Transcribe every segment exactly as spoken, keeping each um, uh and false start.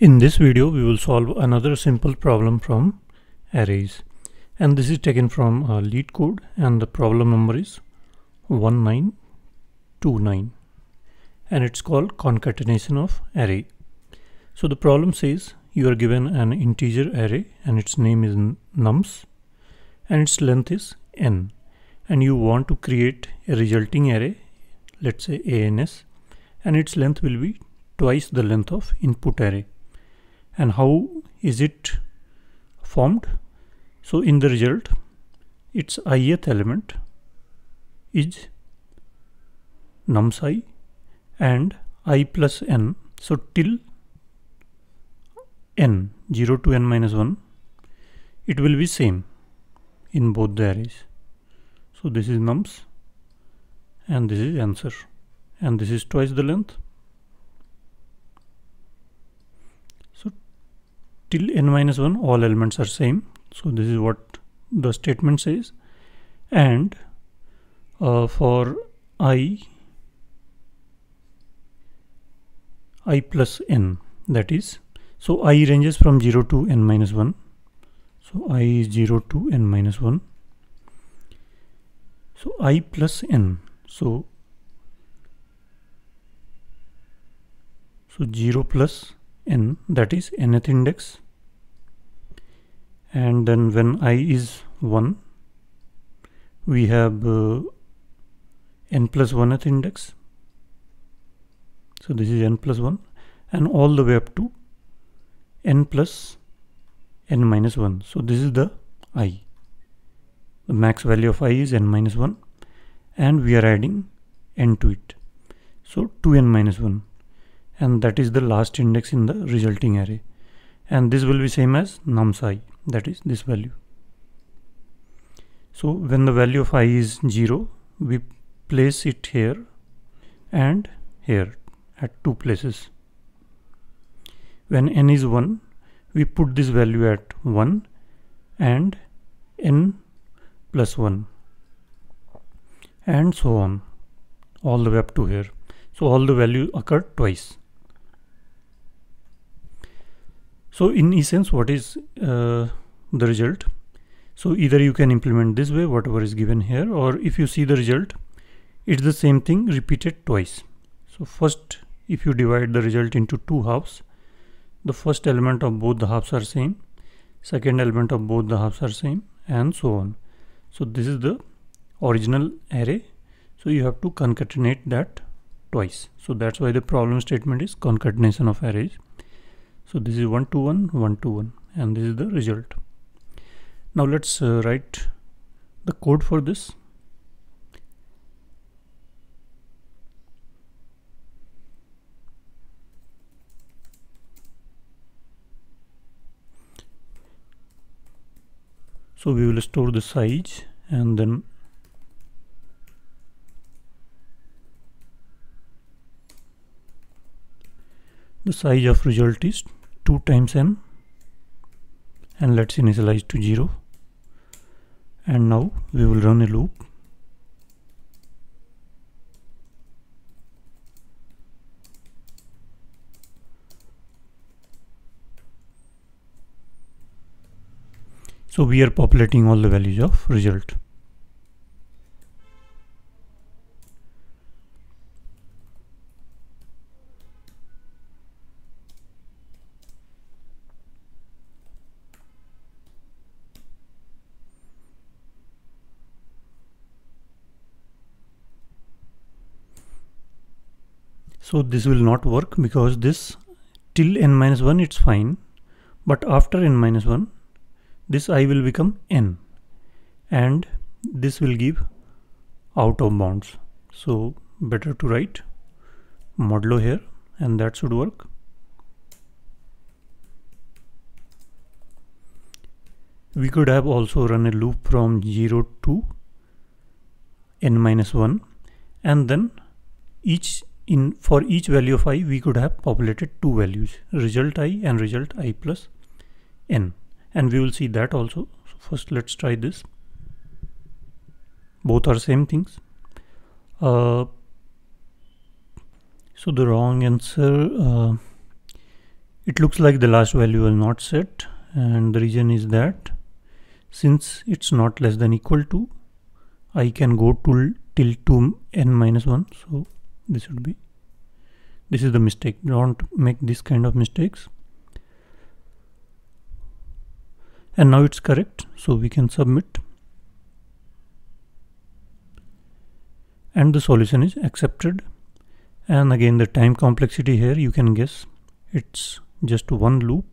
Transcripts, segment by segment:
In this video we will solve another simple problem from arrays, and this is taken from uh, LeetCode, and the problem number is one nine two nine, and it's called concatenation of array. So the problem says you are given an integer array and its name is nums and its length is n, and you want to create a resulting array, let's say ans, and its length will be twice the length of input array. And how is it formed? So in the result, its ith element is nums I and I plus n, so till n, zero to n minus one, it will be same in both the arrays. So this is nums and this is answer, and this is twice the length. Till n minus one all elements are same, so this is what the statement says. And uh, for I I plus n, that is, so I ranges from zero to n minus one, so I is zero to n minus one, so I plus n, so so zero plus n, that is nth index, and then when I is one we have uh, n plus one th index, so this is n plus one, and all the way up to n plus n minus one. So this is the I, the max value of I is n minus one, and we are adding n to it, so two n minus one, and that is the last index in the resulting array, and this will be same as nums I, that is this value. So when the value of I is zero, we place it here and here at two places. When n is one, we put this value at one and n plus one, and so on all the way up to here. So all the value occurred twice. So in essence, what is uh, the result? So either you can implement this way, whatever is given here, or if you see the result, it's the same thing repeated twice. So first, if you divide the result into two halves, the first element of both the halves are same, second element of both the halves are same, and so on. So this is the original array, so you have to concatenate that twice. So that's why the problem statement is concatenation of arrays. So this is one to one, one to one, and this is the result. Now let's uh, write the code for this. So we will store the size, and then the size of result is two times n, and let's initialize to zero, and now we will run a loop. So we are populating all the values of result. So this will not work, because this till n minus one it's fine, but after n minus one this I will become n, and this will give out of bounds. So better to write modulo here, and that should work. We could have also run a loop from zero to n minus one, and then each In for each value of I we could have populated two values, result I and result I plus n, and we will see that also. So first let's try this. Both are same things. Uh, so the wrong answer, uh, It looks like the last value will not set, and the reason is that since it's not less than equal to, I can go to till to n minus one. So this should be, this is the mistake. Don't make this kind of mistakes. And now it's correct, so we can submit, and the solution is accepted. And again, the time complexity here, you can guess, it's just one loop,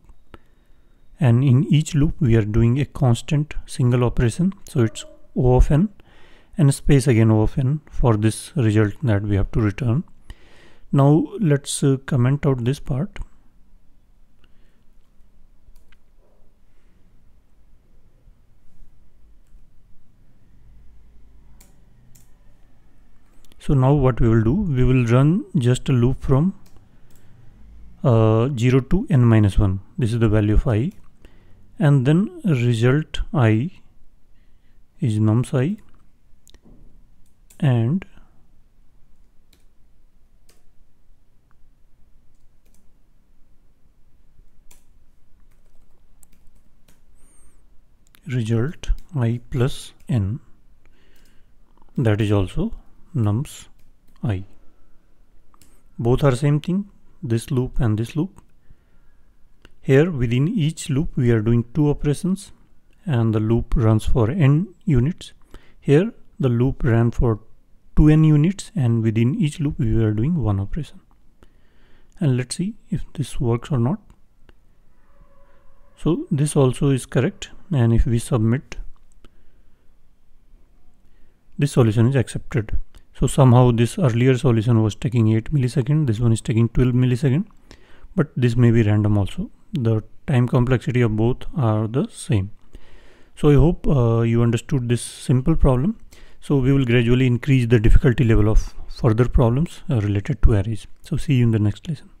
and in each loop we are doing a constant single operation, so it's O of n and space again O of n for this result that we have to return. Now let's uh, comment out this part. So now what we will do, we will run just a loop from Uh, zero to n minus one. This is the value of I, and then result I is nums I, and result I plus n, that is also nums I. Both are same thing, this loop and this loop. Here within each loop we are doing two operations, and the loop runs for n units. Here the loop ran for two n units, and within each loop we are doing one operation. And let's see if this works or not. So this also is correct, and if we submit, this solution is accepted. So somehow this earlier solution was taking eight milliseconds, this one is taking twelve milliseconds, but this may be random also. The time complexity of both are the same. So I hope uh, you understood this simple problem. So we will gradually increase the difficulty level of further problems uh, related to arrays. So see you in the next lesson.